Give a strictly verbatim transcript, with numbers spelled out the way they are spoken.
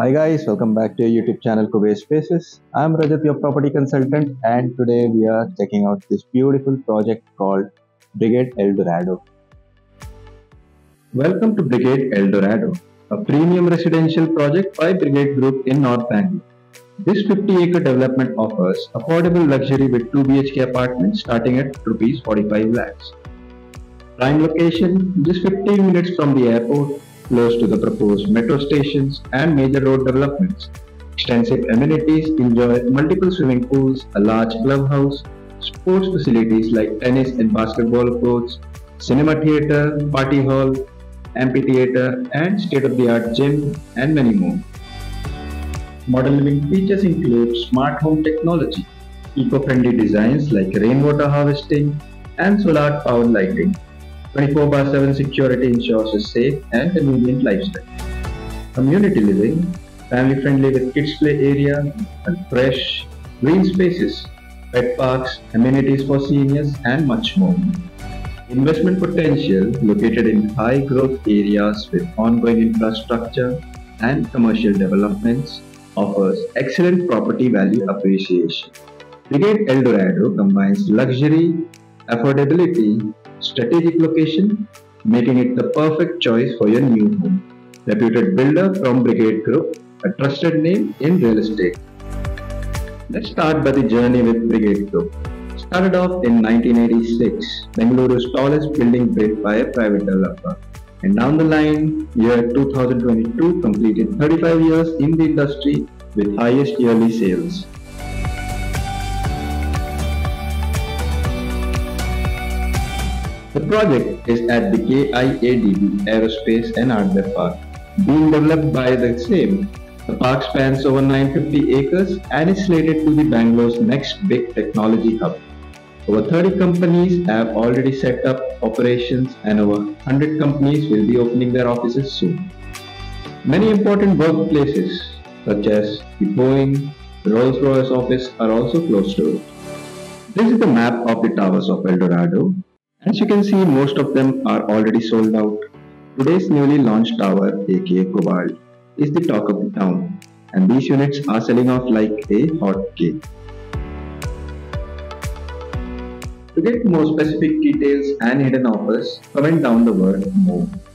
Hi guys, welcome back to your YouTube channel Kuber Spaces. I am Rajat, your property consultant, and today we are checking out this beautiful project called Brigade Eldorado. Welcome to Brigade Eldorado, a premium residential project by Brigade Group in North Bangalore. This fifty acre development offers affordable luxury with two B H K apartments starting at rupees forty-five lakhs. Prime location, just fifteen minutes from the airport, close to the proposed metro stations and major road developments. Extensive amenities enjoy multiple swimming pools, a large clubhouse, sports facilities like tennis and basketball courts, cinema theatre, party hall, amphitheatre and state-of-the-art gym and many more. Modern living features include smart home technology, eco-friendly designs like rainwater harvesting and solar power lighting. twenty-four by seven security ensures a safe and convenient lifestyle. Community living, family friendly with kids play area and fresh green spaces, pet parks, amenities for seniors and much more. Investment potential located in high growth areas with ongoing infrastructure and commercial developments offers excellent property value appreciation. Brigade Eldorado combines luxury, affordability, strategic location, making it the perfect choice for your new home. Reputed builder from Brigade Group, a trusted name in real estate. Let's start by the journey with Brigade Group. Started off in nineteen eighty-six, Bengaluru's tallest building built by a private developer. And down the line, year two thousand twenty-two completed thirty-five years in the industry with highest yearly sales. The project is at the K I A D B Aerospace and Ardweb Park, being developed by the same. The park spans over nine hundred fifty acres and is slated to be Bangalore's next big technology hub. Over thirty companies have already set up operations and over one hundred companies will be opening their offices soon. Many important workplaces such as the Boeing, Rolls Royce office are also close to it. This is the map of the towers of Eldorado. As you can see, most of them are already sold out. Today's newly launched tower, aka Cobalt, is the talk of the town, and these units are selling off like a hot cake. To get more specific details and hidden offers, comment down the word more.